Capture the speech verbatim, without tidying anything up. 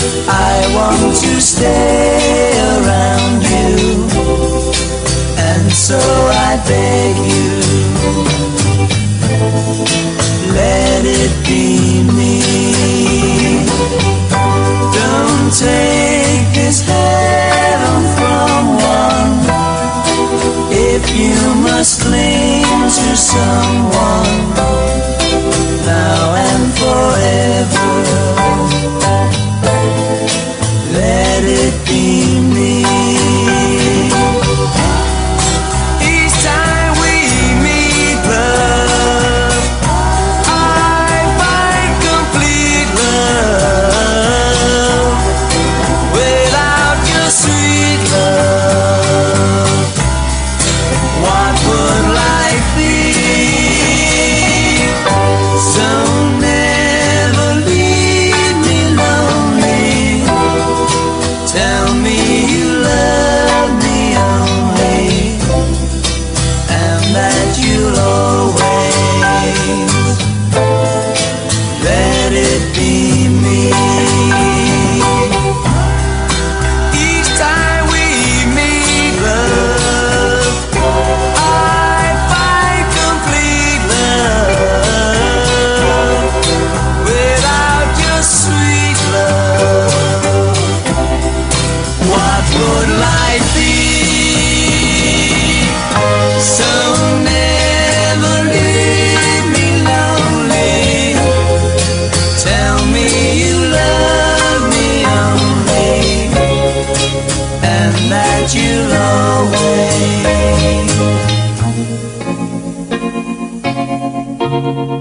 I want to stay around you, and so I beg you, let it be me. Don't take this heaven from one, if you must cling to someone, now and forever. You'll always